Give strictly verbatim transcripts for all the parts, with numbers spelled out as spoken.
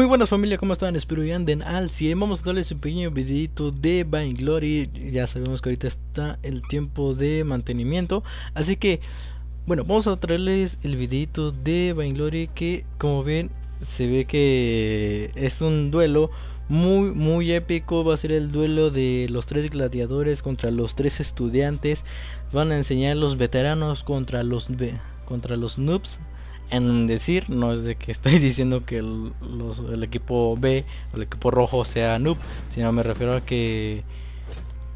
Muy buenas familia, ¿cómo están? Espero que anden al cien. Vamos a darles un pequeño videito de Vainglory. Ya sabemos que ahorita está el tiempo de mantenimiento, así que bueno, vamos a traerles el videito de Vainglory, que como ven se ve que es un duelo muy muy épico. Va a ser el duelo de los tres gladiadores contra los tres estudiantes. Van a enseñar los veteranos contra los, contra los noobs. En decir, no es de que estoy diciendo que el, los, el equipo B o el equipo rojo sea noob, sino me refiero a que,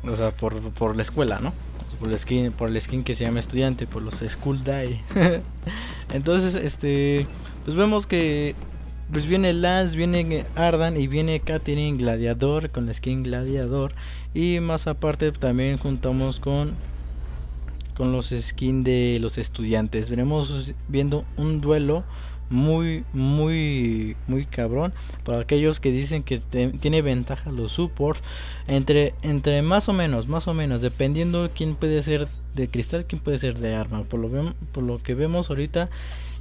o sea, por, por la escuela, ¿no? Por el skin, por el skin que se llama estudiante, por los school die. Entonces, este, pues vemos que pues viene Lance, viene Ardan y viene Catherine gladiador con la skin gladiador, y más aparte también juntamos con con los skins de los estudiantes. Veremos viendo un duelo muy muy muy cabrón. Para aquellos que dicen que te, tiene ventaja los supports, entre entre más o menos más o menos dependiendo quién puede ser de cristal, quién puede ser de arma. Por lo, por lo que vemos ahorita,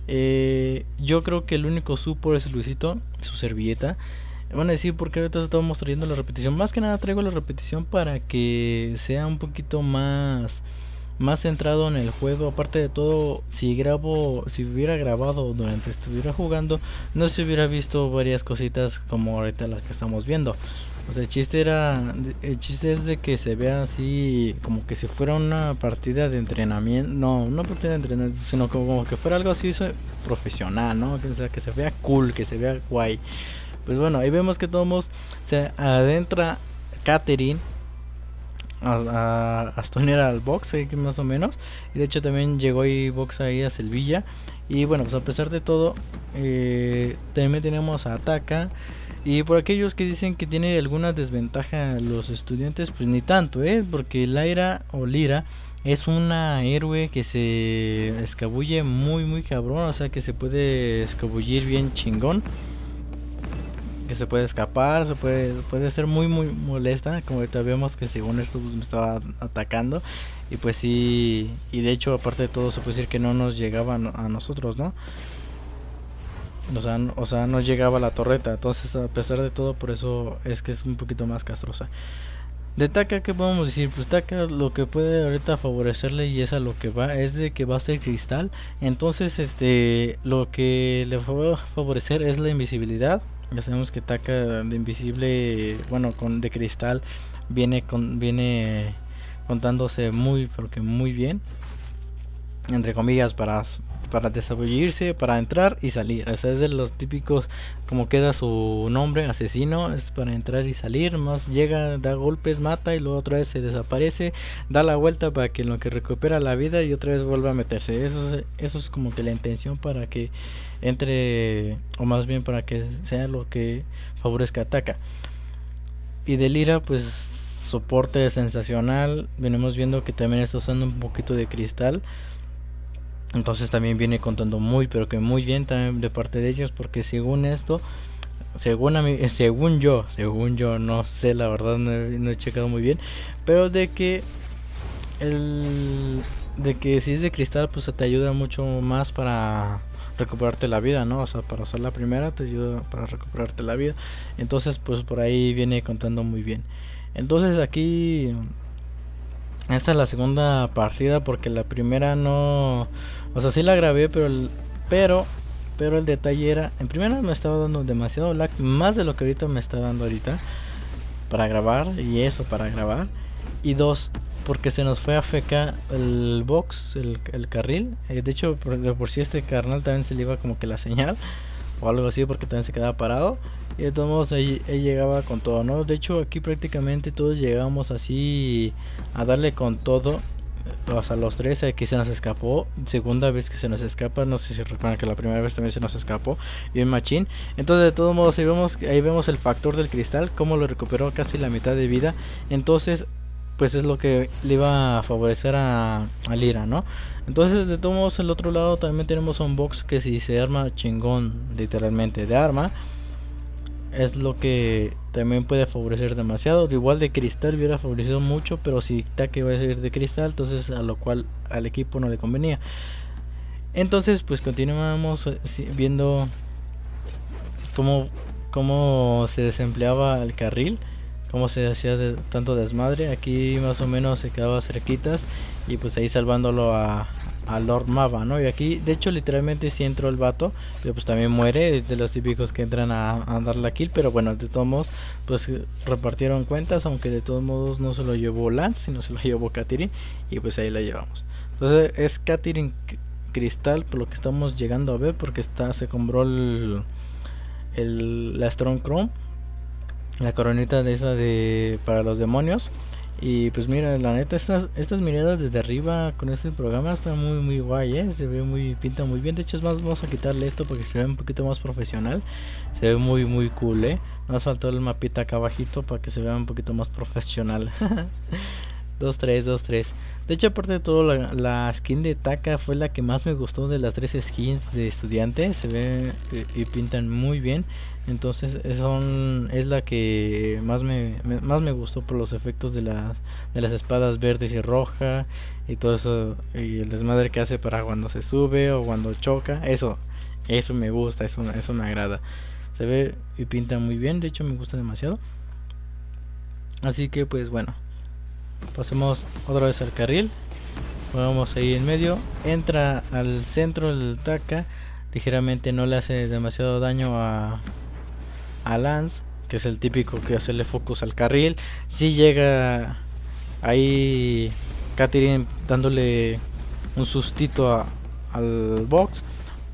eh, yo creo que el único support es Luisito, su servilleta. Van a decir porque ahorita estamos trayendo la repetición. Más que nada traigo la repetición para que sea un poquito más más centrado en el juego. Aparte de todo, si grabo, si hubiera grabado durante estuviera jugando, no se hubiera visto varias cositas como ahorita las que estamos viendo. O sea, el chiste era, el chiste es de que se vea así como que si fuera una partida de entrenamiento, no, no partida de entrenamiento, sino como que fuera algo así profesional, ¿no? O sea, que se vea cool, que se vea guay. Pues bueno, ahí vemos que todos se adentra Catherine a estonear al Vox, eh, más o menos. Y de hecho también llegó ahí Vox ahí a Selvilla. Y bueno, pues a pesar de todo, eh, también tenemos a Taka. Y por aquellos que dicen que tiene alguna desventaja los estudiantes, pues ni tanto, eh, porque Lyra o Lyra es una héroe que se escabulle muy muy cabrón. O sea, que se puede escabullir bien chingón, que se puede escapar, se puede, puede ser muy muy molesta, como ahorita vemos que según esto pues me estaba atacando. Y pues sí, y de hecho aparte de todo se puede decir que no nos llegaba a nosotros, ¿no? O sea, o sea no llegaba a la torreta. Entonces a pesar de todo, por eso es que es un poquito más castrosa. De Taka, ¿qué podemos decir? Pues Taka lo que puede ahorita favorecerle, y es a lo que va, es de que va a ser cristal. Entonces este, lo que le va a favorecer es la invisibilidad. Ya sabemos que Taka de invisible, bueno, con de cristal viene con viene contándose muy porque muy bien, entre comillas, para para desabullirse, para entrar y salir. O sea, es de los típicos, como queda su nombre, asesino, es para entrar y salir. Más llega, da golpes, mata y luego otra vez se desaparece, da la vuelta para que en lo que recupera la vida y otra vez vuelve a meterse. Eso es, eso es como que la intención para que entre, o más bien para que sea lo que favorezca Ataca. Y de Lyra, pues soporte sensacional. Venimos viendo que también está usando un poquito de cristal. Entonces también viene contando muy pero que muy bien también de parte de ellos, porque según esto, según a mí, según yo, según yo no sé, la verdad no he, no he checado muy bien, pero de que el de que si es de cristal pues te ayuda mucho más para recuperarte la vida, ¿no? O sea, para usar la primera te ayuda para recuperarte la vida. Entonces pues por ahí viene contando muy bien. Entonces aquí esta es la segunda partida, porque la primera no, o sea sí la grabé, pero el, pero pero el detalle era, en primera me estaba dando demasiado lag, más de lo que ahorita me está dando ahorita para grabar, y eso para grabar. Y dos, porque se nos fue a feca el box, el, el carril. Eh, de hecho por, por si sí este carnal también se le iba como que la señal o algo así, porque también se quedaba parado. Y de todos modos él, él llegaba con todo, ¿no? De hecho aquí prácticamente todos llegamos así a darle con todo. O sea, los tres, aquí se nos escapó. Segunda vez que se nos escapa. No sé si recuerdan que la primera vez también se nos escapó bien machín. Entonces de todos modos ahí vemos, ahí vemos el factor del cristal, cómo lo recuperó casi la mitad de vida. Entonces pues es lo que le iba a favorecer a, a Lyra, ¿no? Entonces de todos modos el otro lado también tenemos un box que si se arma chingón, literalmente de arma, es lo que también puede favorecer demasiado. Igual de cristal hubiera favorecido mucho, pero si Taka va a salir de cristal, entonces a lo cual al equipo no le convenía. Entonces pues continuamos viendo cómo cómo se desempleaba el carril, cómo se hacía de tanto desmadre. Aquí más o menos se quedaba cerquitas y pues ahí salvándolo a, a Lord Mava, ¿no? Y aquí de hecho literalmente sí entró el vato, pero pues también muere, es de los típicos que entran a, a dar la kill. Pero bueno, de todos modos pues repartieron cuentas, aunque de todos modos no se lo llevó Lance, sino se lo llevó Catherine, y pues ahí la llevamos. Entonces es Catherine Cristal por lo que estamos llegando a ver, porque está, se compró el, el la Strong Chrome, la coronita de esa de para los demonios. Y pues mira, la neta, estas, estas miradas desde arriba con este programa están muy muy guay, ¿eh? Se ve muy, pinta muy bien. De hecho es más, vamos a quitarle esto porque se ve un poquito más profesional. Se ve muy muy cool, ¿eh? Nos faltó el mapita acá abajito para que se vea un poquito más profesional. dos tres, dos tres. De hecho, aparte de todo, la, la skin de Taka fue la que más me gustó de las tres skins de estudiante. Se ve y, y pintan muy bien. Entonces son, es la que más me, me, más me gustó por los efectos de, la, de las espadas verdes y roja. Y todo eso, y el desmadre que hace para cuando se sube o cuando choca. Eso, eso me gusta, eso, eso me agrada. Se ve y pinta muy bien, de hecho me gusta demasiado. Así que pues bueno, pasemos otra vez al carril. Vamos ahí en medio. Entra al centro el Taka. Ligeramente no le hace demasiado daño a, a Lance, que es el típico que hacerle focus al carril. Si sí llega ahí Catherine dándole un sustito a, al Vox,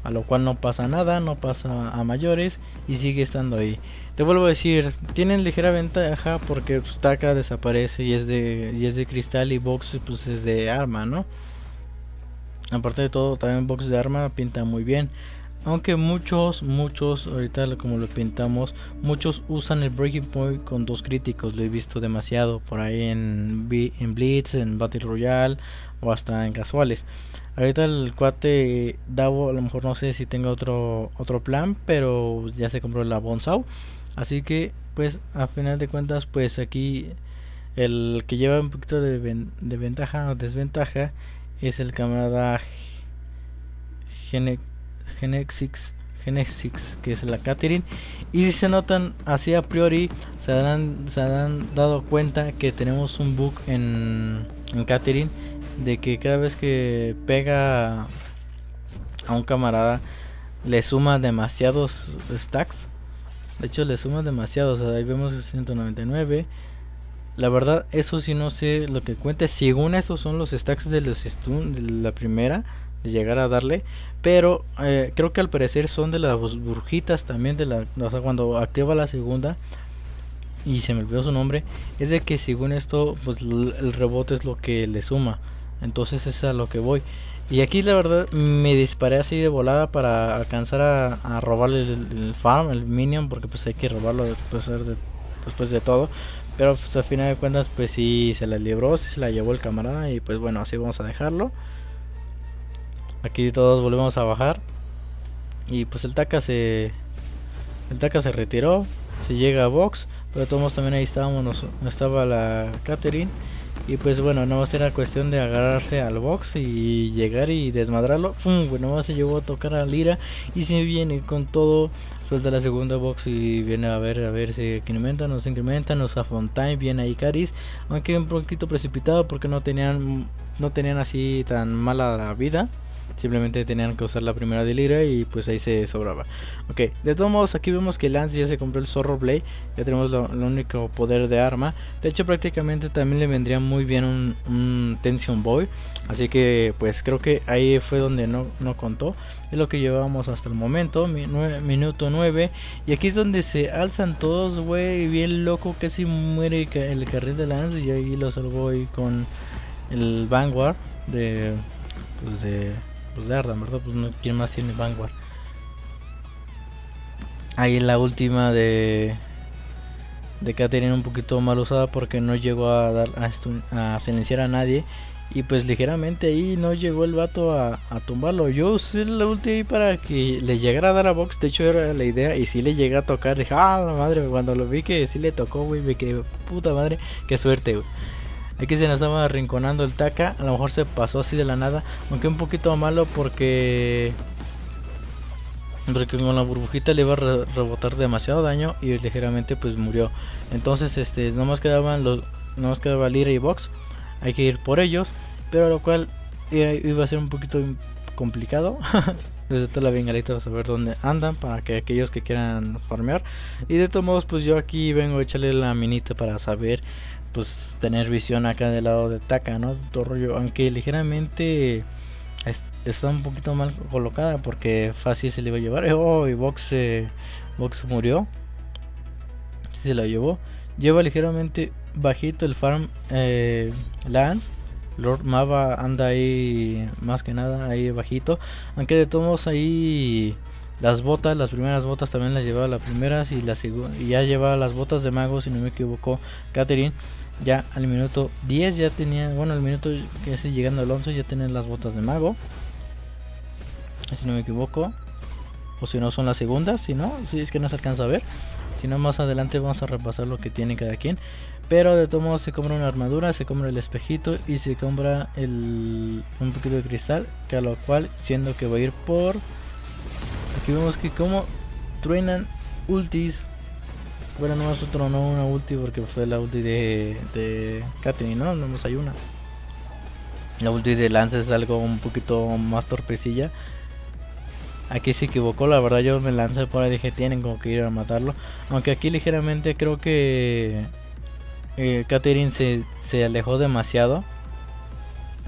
a lo cual no pasa nada, no pasa a mayores y sigue estando ahí. Te vuelvo a decir, tienen ligera ventaja porque pues, Taka desaparece y es de y es de cristal, y Vox pues es de arma, ¿no? Aparte de todo, también Vox de arma pinta muy bien. Aunque muchos, muchos, ahorita como lo pintamos, muchos usan el Breaking Point con dos críticos. Lo he visto demasiado por ahí en, en Blitz, en Battle Royale o hasta en casuales. Ahorita el cuate Davo, a lo mejor no sé si tenga otro otro plan, pero ya se compró la Bonsau. Así que pues a final de cuentas pues aquí el que lleva un poquito de, ven, de ventaja o desventaja es el camarada Gene, Genesis, Genesis, que es la Catherine. Y si se notan así a priori, se han se han dado cuenta que tenemos un bug en, en Catherine, de que cada vez que pega a un camarada le suma demasiados stacks. De hecho le suma demasiados, o sea, ahí vemos ciento noventa y nueve. La verdad, eso sí no sé lo que cuente. Según estos son los stacks de los stun de la primera, de llegar a darle. Pero eh, creo que al parecer son de las burbujitas también de la, o sea, cuando activa la segunda, y se me olvidó su nombre. Es de que según esto pues el rebote es lo que le suma. Entonces es a lo que voy. Y aquí la verdad me disparé así de volada para alcanzar a, a robarle el, el farm, el minion, porque pues hay que robarlo después de, después de todo. Pero pues al final de cuentas pues sí se la libró, sí se la llevó el camarada. Y pues bueno, así vamos a dejarlo. Aquí todos volvemos a bajar. Y pues el Taka se el Taka se retiró, se llega a Vox, pero de todos modos también ahí estábamos, estaba la Catherine. Y pues bueno, nada más era cuestión de agarrarse al Vox y llegar y desmadrarlo. ¡Fum! Bueno, más se llevó a tocar a Lyra y se viene con todo. Suelta la segunda Vox y viene a ver a ver si incrementa, nos incrementa, nos a Fontaine, viene ahí Keris, aunque un poquito precipitado porque no tenían no tenían así tan mala la vida. Simplemente tenían que usar la primera de Lyra y pues ahí se sobraba. Ok, de todos modos aquí vemos que Lance ya se compró el Zorro Blade. Ya tenemos lo, lo único poder de arma. De hecho prácticamente también le vendría muy bien un, un Tension Boy. Así que pues creo que ahí fue donde no, no contó. Es lo que llevábamos hasta el momento, minuto nueve. Y aquí es donde se alzan todos, güey. Bien loco, casi muere el carril de Lance. Y ahí lo salvó ahí con el Vanguard de... pues de... pues de Ardan, ¿verdad? Pues no, ¿quién más tiene Vanguard? Ahí la última de de Catherine un poquito mal usada porque no llegó a dar a, a silenciar a nadie. Y pues ligeramente ahí no llegó el vato a, a tumbarlo. Yo usé la ulti ahí para que le llegara a dar a Vox. De hecho era la idea, y si le llegué a tocar. Dije, ah, la madre, cuando lo vi que si le tocó, güey, me quedé, puta madre, qué suerte, güey. Aquí se nos estaba arrinconando el Taka, a lo mejor se pasó así de la nada, aunque un poquito malo porque porque con la burbujita le iba a re rebotar demasiado daño y ligeramente pues murió. Entonces este nomás quedaban los nomás quedaba Lyra y Vox. Hay que ir por ellos, pero lo cual iba a ser un poquito complicado. Desde toda la bengalita vas a ver dónde andan, para que aquellos que quieran farmear. Y de todos modos pues yo aquí vengo a echarle la minita para saber, pues tener visión acá del lado de Taka, ¿no? Todo rollo, aunque ligeramente es, está un poquito mal colocada, porque fácil se le iba a llevar. Oh, y Vox, eh, Vox murió, se la llevó. Lleva ligeramente bajito el farm eh, Lance. Lord Mava anda ahí más que nada ahí bajito, aunque de todos modos ahí las botas, las primeras botas también las llevaba las primeras y las y ya llevaba las botas de mago, si no me equivoco, Catherine. Ya al minuto diez ya tenía, bueno, al minuto que se llegando al once ya tenía las botas de mago, si no me equivoco, o si no son las segundas, si no, si es que no se alcanza a ver, si no más adelante vamos a repasar lo que tiene cada quien. Pero de todos modos se compra una armadura, se compra el espejito y se compra el, un poquito de cristal, que a lo cual siendo que va a ir por... Aquí vemos que como truenan ultis. Bueno, no más otro, no una ulti, porque fue la ulti de, de Catherine, ¿no? No más hay una. La ulti de Lance es algo un poquito más torpecilla. Aquí se equivocó, la verdad yo me lancé por ahí, dije tienen como que ir a matarlo. Aunque aquí ligeramente creo que... Eh, Catherine se, se alejó demasiado,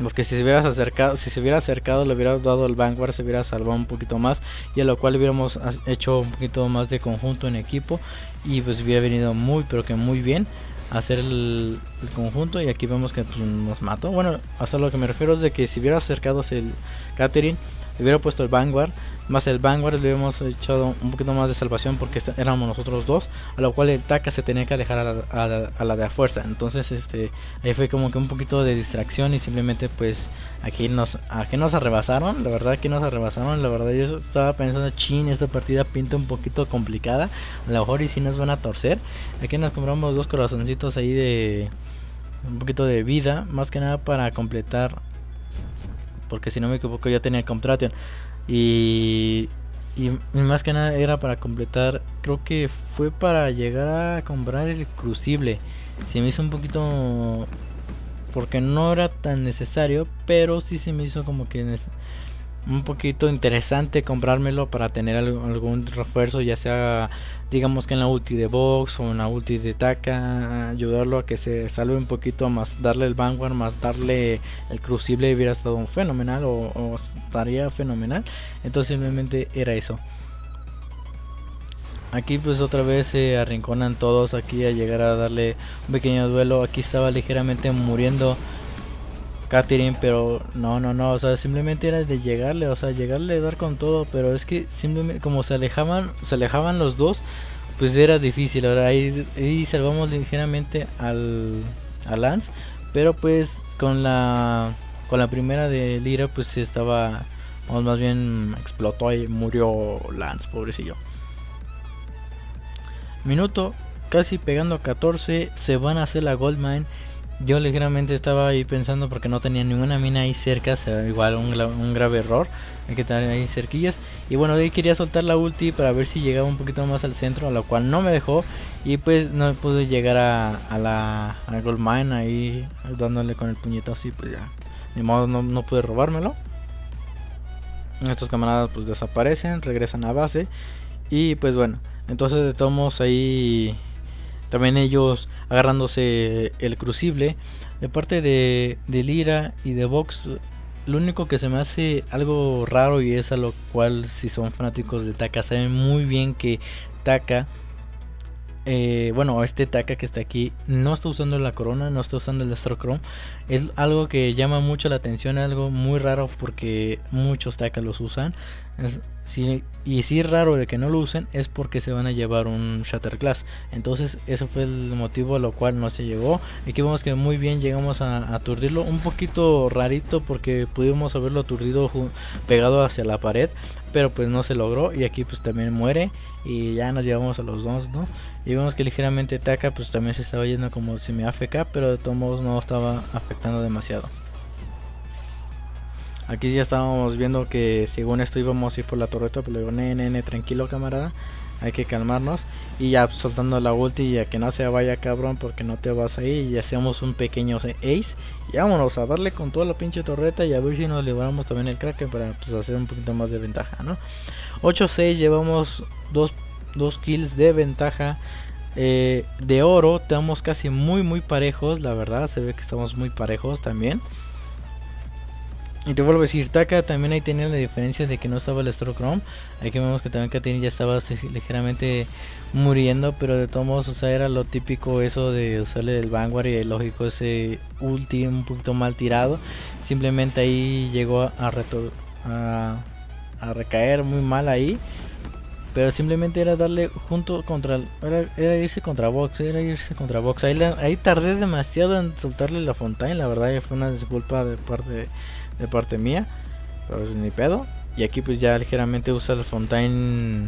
porque si se hubiera acercado, si se hubiera acercado le hubiera dado el Vanguard, se hubiera salvado un poquito más, y a lo cual hubiéramos hecho un poquito más de conjunto en equipo, y pues hubiera venido muy pero que muy bien hacer el, el conjunto. Y aquí vemos que pues, nos mató. Bueno, hasta lo que me refiero es de que si hubiera acercado el Catherine, le hubiera puesto el Vanguard, más el Vanguard le hubiéramos echado un poquito más de salvación, porque éramos nosotros dos, a lo cual el Taka se tenía que alejar a la, a la, a la de a fuerza. Entonces este ahí fue como que un poquito de distracción y simplemente pues aquí nos aquí nos arrebasaron, la verdad que nos arrebasaron, la verdad yo estaba pensando, chin, esta partida pinta un poquito complicada, a lo mejor y si nos van a torcer. Aquí nos compramos dos corazoncitos ahí de un poquito de vida, más que nada para completar, porque si no me equivoco ya tenía Contraction. Y, y más que nada era para completar, creo que fue para llegar a comprar el crucible. Se me hizo un poquito, porque no era tan necesario, pero sí se me hizo como que un poquito interesante comprármelo para tener algún refuerzo, ya sea digamos que en la ulti de Vox o en la ulti de Taka, ayudarlo a que se salve un poquito, más darle el Vanguard, más darle el crucible, hubiera estado un fenomenal, o, o estaría fenomenal. Entonces simplemente era eso. Aquí pues otra vez se arrinconan todos aquí a llegar a darle un pequeño duelo. Aquí estaba ligeramente muriendo Catherine, pero no, no, no, o sea, simplemente era de llegarle, o sea, llegarle, dar con todo, pero es que simplemente como se alejaban, se alejaban los dos, pues era difícil. Ahora ahí, ahí salvamos ligeramente al a Lance, pero pues con la con la primera de Lyra pues estaba, o más bien explotó y murió Lance, pobrecillo. Minuto casi pegando a catorce, se van a hacer la Goldmine. Yo ligeramente estaba ahí pensando, porque no tenía ninguna mina ahí cerca, se, igual un, un grave error, hay que estar ahí cerquillas. Y bueno, de ahí quería soltar la ulti para ver si llegaba un poquito más al centro, a lo cual no me dejó, y pues no pude llegar a, a la, la Goldmine ahí dándole con el puñetazo, y pues ya, ni modo, no, no pude robármelo. Estos camaradas pues desaparecen, regresan a base, y pues bueno, entonces de todos modos ahí... También ellos agarrándose el crucible. De parte de, de Lyra y de Vox, lo único que se me hace algo raro, y es a lo cual si son fanáticos de Taka saben muy bien que Taka, eh, bueno, este Taka que está aquí, no está usando la corona, no está usando el Star Crown. Es algo que llama mucho la atención, algo muy raro, porque muchos Taka los usan. Es, Sí, y si es raro de que no lo usen, es porque se van a llevar un Shatterclass. Entonces ese fue el motivo a lo cual no se llevó. Aquí vemos que muy bien llegamos a, a aturdirlo. Un poquito rarito, porque pudimos haberlo aturdido pegado hacia la pared, pero pues no se logró. Y aquí pues también muere, y ya nos llevamos a los dos, ¿no? Y vemos que ligeramente Taka pues también se estaba yendo como semi A F K, pero de todos modos no estaba afectando demasiado. Aquí ya estábamos viendo que según esto íbamos a ir por la torreta, pero le digo, nene, nene, tranquilo camarada, hay que calmarnos. Y ya soltando la ulti, y ya que no se vaya cabrón porque no te vas ahí, y hacemos un pequeño ace y vámonos a darle con toda la pinche torreta y a ver si nos liberamos también el Kraken para pues, hacer un poquito más de ventaja, ¿no? ocho seis, llevamos dos kills de ventaja. Eh, de oro, estamos casi muy muy parejos, la verdad, se ve que estamos muy parejos también. Y te vuelvo a decir, Taka también ahí tenía la diferencia de que no estaba el Strokrom. Aquí vemos que también Catherine ya estaba ligeramente muriendo, pero de todos modos, o sea, era lo típico eso de usarle del Vainglory, y lógico ese ulti un poquito mal tirado. Simplemente ahí llegó a, a, a, a recaer muy mal ahí. Pero simplemente era darle junto contra... Era, era irse contra Vox, era irse contra Vox. Ahí, la, ahí tardé demasiado en soltarle la Fontaine, la verdad fue una disculpa de parte... de parte mía, pero es ni pedo. Y aquí pues ya ligeramente usa el Fontaine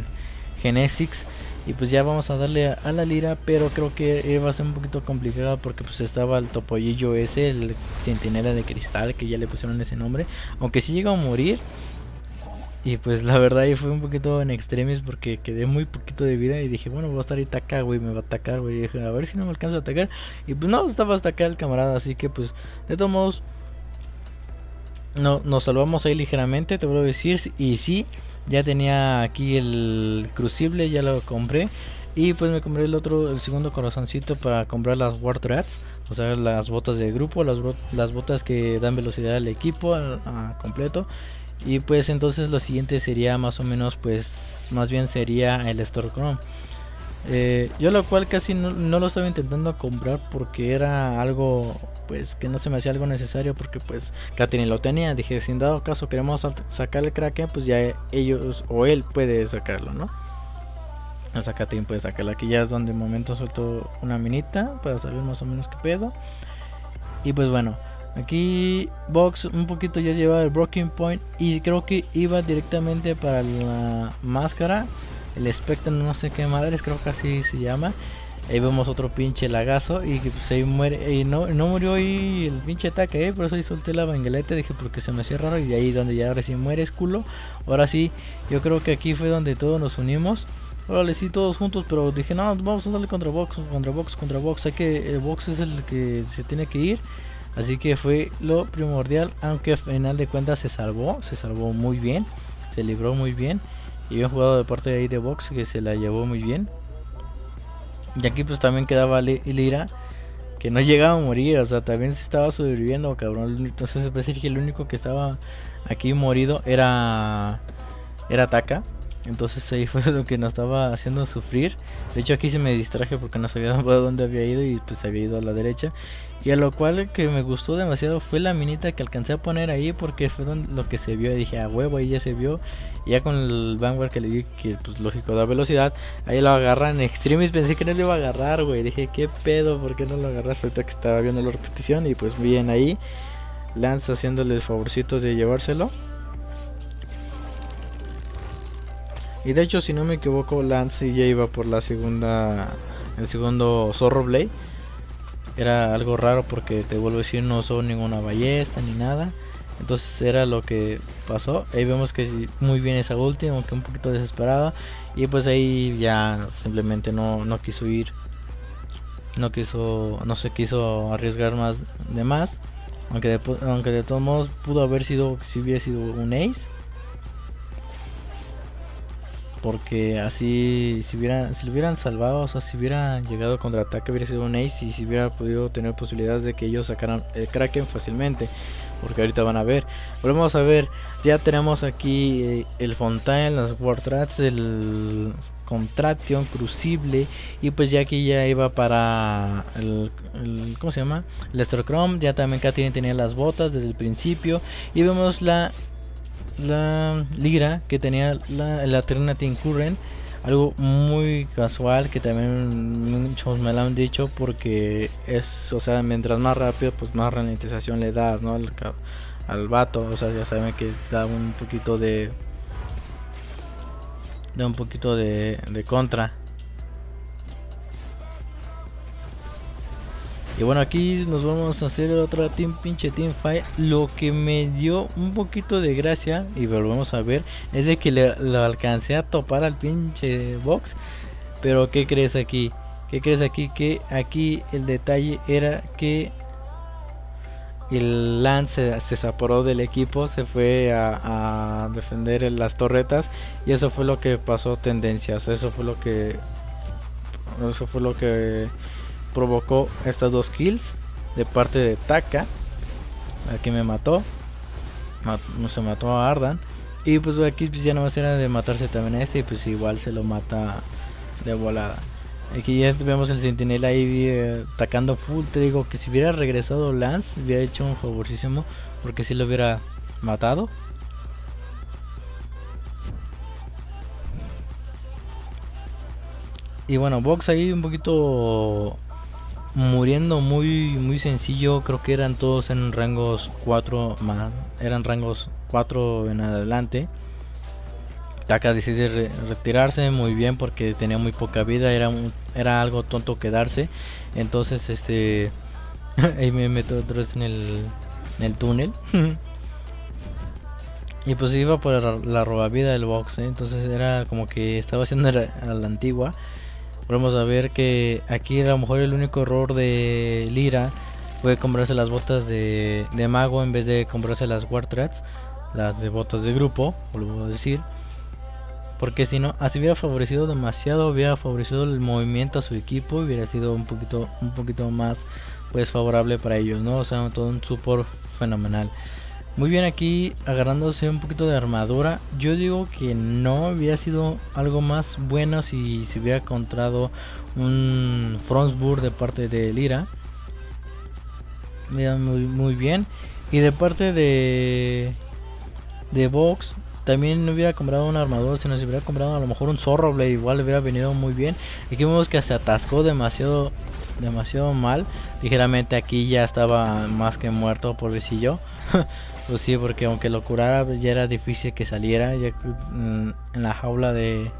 Genesis y pues ya vamos a darle a, a la Lyra, pero creo que va a ser un poquito complicado porque pues estaba el topollillo ese, el centinela de cristal, que ya le pusieron ese nombre, aunque sí llegó a morir. Y pues la verdad ahí fue un poquito en extremis porque quedé muy poquito de vida y dije, bueno, voy a estar ahí Taka, güey, me va a atacar, güey, dije, a ver si no me alcanza a atacar. Y pues no, estaba hasta acá el camarada, así que pues de todos modos no, nos salvamos ahí ligeramente, te vuelvo a decir. Y sí, ya tenía aquí el crucible, ya lo compré. Y pues me compré el otro, el segundo corazoncito para comprar las War Threats, o sea, las botas del grupo, las, las botas que dan velocidad al equipo a, a completo. Y pues entonces lo siguiente sería más o menos, pues más bien sería el Stormcrown. Eh, yo lo cual casi no, no lo estaba intentando comprar porque era algo pues que no se me hacía algo necesario, porque pues Catherine lo tenía, dije, sin dado caso queremos sacar el Kraken, pues ya ellos o él puede sacarlo, ¿no? O sea, Catherine puede sacarla. Aquí ya es donde de momento soltó una minita para saber más o menos qué pedo. Y pues bueno, aquí Vox un poquito ya llevaba el Breaking Point y creo que iba directamente para la máscara, el espectro, no sé qué madres, creo que así se llama. Ahí vemos otro pinche lagazo y pues ahí muere, y no, no murió ahí el pinche ataque, ¿eh? Por eso ahí solté la bengaleta, dije porque se me hacía raro, y de ahí donde ya recién mueres, culo. Ahora sí, yo creo que aquí fue donde todos nos unimos. Órale, sí, todos juntos, pero dije no, vamos a darle contra Vox, contra Vox, contra Vox, hay que, el Vox es el que se tiene que ir. Así que fue lo primordial, aunque al final de cuentas se salvó, se salvó muy bien, se libró muy bien. Y bien jugado de parte de ahí de Vox, que se la llevó muy bien. Y aquí pues también quedaba Lyra, que no llegaba a morir, o sea, también se estaba sobreviviendo, cabrón. Entonces parece que el único que estaba aquí morido era era Taka. Entonces ahí fue lo que nos estaba haciendo sufrir. De hecho aquí se me distraje porque no sabía dónde había ido y pues había ido a la derecha. Y a lo cual que me gustó demasiado fue la minita que alcancé a poner ahí, porque fue donde lo que se vio. Dije, a huevo, ahí ya se vio. Y ya con el Vanguard que le di, que pues lógico da velocidad, ahí lo agarran en extremis. Pensé que no lo iba a agarrar, güey. Dije, qué pedo, ¿por qué no lo agarraste? Ahorita que estaba viendo la repetición. Y pues bien ahí, Lance haciéndole el favorcito de llevárselo. Y de hecho, si no me equivoco, Lance ya iba por la segunda, el segundo Zorro Blade. Era algo raro porque te vuelvo a decir, no usó ninguna ballesta ni nada. Entonces era lo que pasó. Ahí vemos que muy bien esa ulti, aunque un poquito desesperada. Y pues ahí ya simplemente no, no quiso ir. No quiso, no se quiso arriesgar más de más. Aunque de, aunque de todos modos pudo haber sido, si hubiera sido un ace. Porque así, si hubieran, si lo hubieran salvado, o sea, si hubieran llegado contra ataque, hubiera sido un ace y si hubiera podido tener posibilidades de que ellos sacaran el Kraken fácilmente. Porque ahorita van a ver. Volvemos a ver, ya tenemos aquí el Fontaine, las War Threats, el Contraction, Crucible. Y pues ya aquí ya iba para el, el ¿cómo se llama? El Strokrom. Ya también Catherine tenía las botas desde el principio. Y vemos la... la Lyra que tenía la, la Alternating Current, algo muy casual que también muchos me lo han dicho, porque es, o sea, mientras más rápido pues más ralentización le das, ¿no? al, al vato, o sea, ya saben que da un poquito de da un poquito de, de contra. Y Que bueno, aquí nos vamos a hacer otra team, pinche team fight. Lo que me dio un poquito de gracia, y volvemos a ver, es de que le, lo alcancé a topar al pinche Vox. Pero ¿qué crees aquí? ¿Qué crees aquí? Que aquí el detalle era que el Lance se separó del equipo, se fue a, a defender en las torretas, y eso fue lo que pasó tendencias, eso fue lo que eso fue lo que provocó estas dos kills de parte de Taka. Aquí me mató, se mató a Ardan, y pues aquí ya no va a ser de matarse también a este, y pues igual se lo mata de volada. Aquí ya vemos el sentinela ahí eh, atacando full. Te digo que si hubiera regresado Lance, hubiera hecho un favorcísimo, porque si lo hubiera matado. Y bueno, Vox ahí un poquito muriendo muy muy sencillo. Creo que eran todos en rangos cuatro más, eran rangos cuatro en adelante. Taka decide re retirarse muy bien, porque tenía muy poca vida, era, un, era algo tonto quedarse. Entonces este ahí me meto otra vez en el, en el túnel. Y pues iba por la, la robavida del Vox, ¿eh? Entonces era como que estaba haciendo a la antigua. Vamos a ver que aquí a lo mejor el único error de Lyra fue comprarse las botas de, de mago en vez de comprarse las war threats, las de botas de grupo, vuelvo a decir. Porque si no, así hubiera favorecido demasiado, hubiera favorecido el movimiento a su equipo, hubiera sido un poquito un poquito más pues favorable para ellos, ¿no? O sea, todo un support fenomenal. Muy bien, aquí agarrándose un poquito de armadura. Yo digo que no hubiera sido algo más bueno si se hubiera encontrado un Frontsburg de parte de Lyra. Mira, muy, muy bien. Y de parte de, de Vox, también no hubiera comprado un armador, sino se hubiera comprado a lo mejor un Zorro Blade, igual le hubiera venido muy bien. Aquí vemos que se atascó demasiado demasiado mal. Ligeramente aquí ya estaba más que muerto, pobrecillo. Pues sí, porque aunque lo curara ya era difícil que saliera. Ya en la jaula de,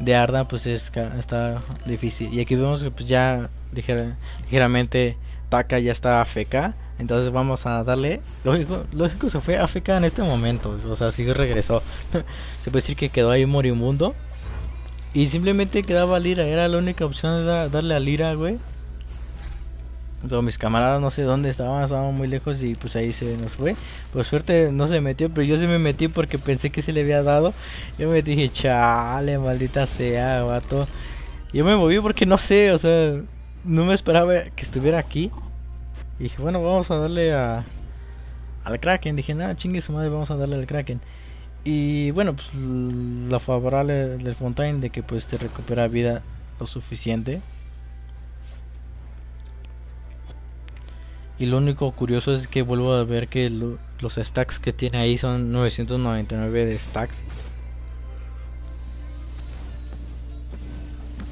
de Arda pues es, está difícil. Y aquí vemos que pues ya liger, ligeramente Taka ya está A F K. Entonces vamos a darle, lógico, lógico se fue a A F K en este momento, o sea, sí regresó. Se puede decir que quedó ahí moribundo. Y simplemente quedaba Lyra, era la única opción de darle a Lyra, güey. Entonces, mis camaradas no sé dónde estaban, estaban muy lejos y pues ahí se nos fue. Por suerte no se metió, pero yo sí me metí porque pensé que se le había dado. Yo me dije, chale, maldita sea, vato. Yo me moví porque no sé, o sea, no me esperaba que estuviera aquí. Y dije, bueno, vamos a darle a, al Kraken. Dije, nada, chingue su madre, vamos a darle al Kraken. Y bueno, pues la favorable del Fontaine de que pues te recupera vida lo suficiente. Y lo único curioso es que vuelvo a ver que lo, los stacks que tiene ahí son novecientos noventa y nueve de stacks.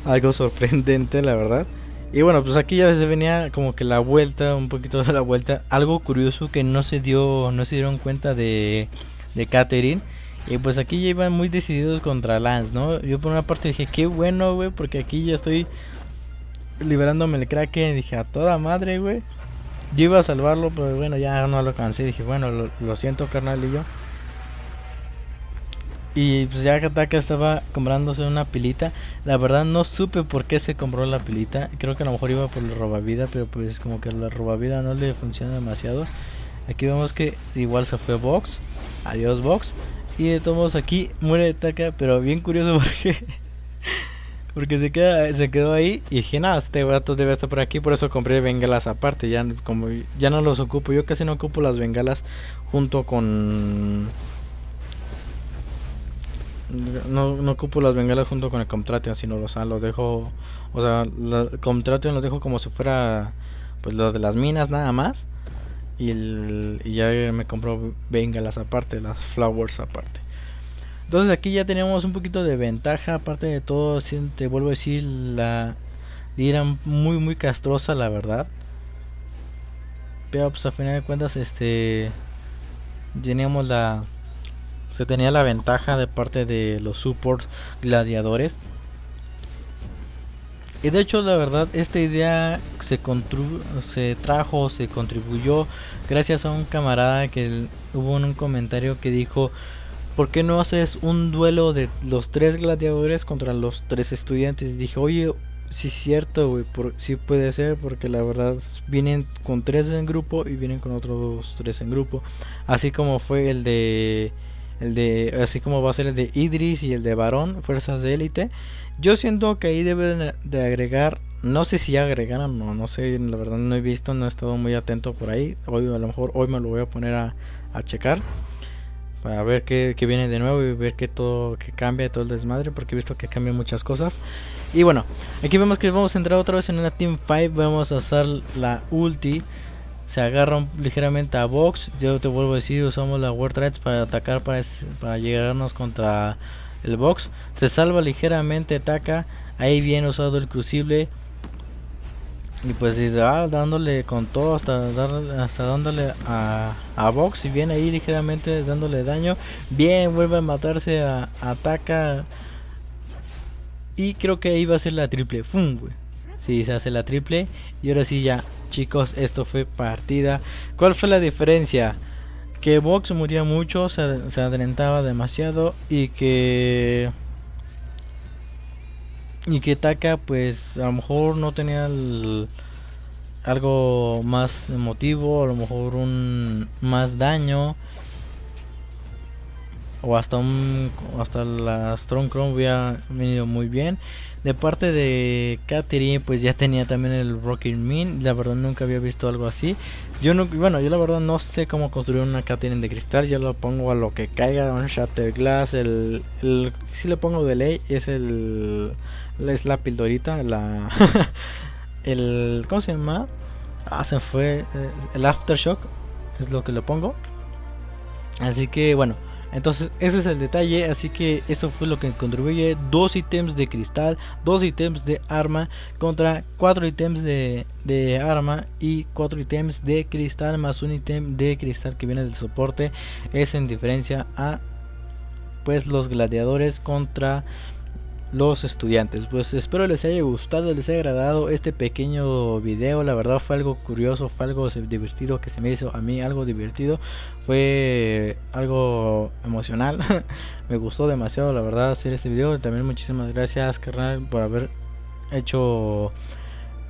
Algo sorprendente, la verdad. Y bueno, pues aquí ya se venía como que la vuelta, un poquito de la vuelta. Algo curioso que no se dio, no se dieron cuenta de, de Catherine. Y pues aquí ya iban muy decididos contra Lance, ¿no? Yo por una parte dije, qué bueno, güey, porque aquí ya estoy liberándome el Kraken. Dije, a toda madre, güey. Yo iba a salvarlo, pero bueno, ya no lo alcancé. Dije, bueno, lo, lo siento, carnal, y yo. Y pues ya Taka estaba comprándose una pilita. La verdad no supe por qué se compró la pilita. Creo que a lo mejor iba por la robavida, pero pues como que la robavida no le funciona demasiado. Aquí vemos que igual se fue Vox. Adiós Vox. Y de todos modos aquí muere Taka, pero bien curioso porque porque se queda, se quedó ahí. Y dije, nada, este gato debe estar por aquí. Por eso compré bengalas aparte. Ya como ya no los ocupo. Yo casi no ocupo las bengalas junto con... No, no ocupo las bengalas junto con el Comptration, sino los, o sea, los dejo, o sea, el Comptration los dejo como si fuera pues los de las minas nada más, y, el, y ya me compro bengalas aparte, las flowers aparte. Entonces aquí ya tenemos un poquito de ventaja, aparte de todo, te vuelvo a decir, la Lyra muy muy castrosa, la verdad. Pero pues a final de cuentas este teníamos la... Se tenía la ventaja de parte de los supports gladiadores. Y de hecho la verdad esta idea se, se trajo, se contribuyó gracias a un camarada que hubo en un comentario que dijo: ¿por qué no haces un duelo de los tres gladiadores contra los tres estudiantes? Y dije: oye, sí es cierto, güey, sí puede ser, porque la verdad vienen con tres en grupo y vienen con otros tres en grupo. Así como fue el de... El de, así como va a ser el de Idris y el de Barón, fuerzas de élite. Yo siento que ahí deben de agregar, no sé si ya agregaron o no sé, la verdad no he visto, no he estado muy atento por ahí. Hoy a lo mejor hoy me lo voy a poner a, a checar para ver qué, qué viene de nuevo y ver que todo que cambia, todo el desmadre, porque he visto que cambian muchas cosas. Y bueno, aquí vemos que vamos a entrar otra vez en una team fight, vamos a hacer la ulti. Se agarran ligeramente a Vox. Yo te vuelvo a decir, usamos la War Threats para atacar, para, para llegarnos contra el Vox. Se salva ligeramente Taka. Ahí bien usado el crucible. Y pues ah, dándole con todo hasta, dar, hasta dándole a, a Vox. Y bien ahí ligeramente dándole daño. Bien, vuelve a matarse a, a Taka. Y creo que ahí va a ser la triple. ¡Fum, güey! Sí, se hace la triple. Y ahora sí ya, chicos, esto fue partida. ¿Cuál fue la diferencia? Que Vox moría mucho, se, se adelantaba demasiado. Y que... Y que Taka pues a lo mejor no tenía el, algo más emotivo, a lo mejor un más daño. O hasta un hasta la Strong Chrome hubiera venido muy bien. De parte de Catherine pues ya tenía también el Rocking Min. La verdad nunca había visto algo así. Yo no, bueno, yo la verdad no sé cómo construir una Catherine de cristal. Yo lo pongo a lo que caiga, un Shatter Glass. El, el si le pongo de ley es el es la pildorita, la el ¿cómo se llama? Ah, se fue el Aftershock, es lo que le pongo. Así que bueno, entonces ese es el detalle, así que esto fue lo que contribuye. Dos ítems de cristal, dos ítems de arma contra cuatro ítems de, de arma y cuatro ítems de cristal, más un ítem de cristal que viene del soporte. Es en diferencia a pues los gladiadores contra los estudiantes. Pues espero les haya gustado, les haya agradado este pequeño video. La verdad fue algo curioso, fue algo divertido, que se me hizo a mí algo divertido, fue algo emocional. Me gustó demasiado la verdad hacer este video. También muchísimas gracias, carnal, por haber hecho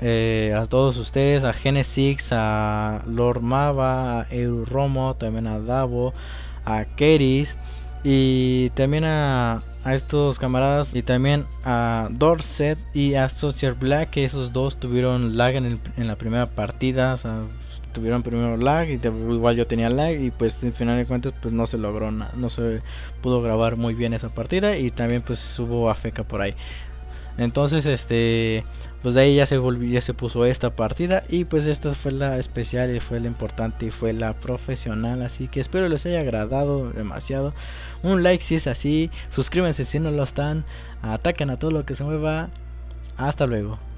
eh, a todos ustedes, a Genesis, a Lord Mava, a Edu Romo, también a Davo, a Keris y también a, a estos camaradas, y también a Dorset y a Social Black, que esos dos tuvieron lag en, el, en la primera partida. O sea, tuvieron primero lag y igual yo tenía lag, y pues al final de cuentas pues no se logró nada, no se pudo grabar muy bien esa partida, y también pues hubo afeca por ahí. Entonces este pues de ahí ya se volvió, ya se puso esta partida, y pues esta fue la especial y fue la importante y fue la profesional. Así que espero les haya agradado demasiado. Un like si es así, suscríbanse si no lo están, ataquen a todo lo que se mueva. Hasta luego.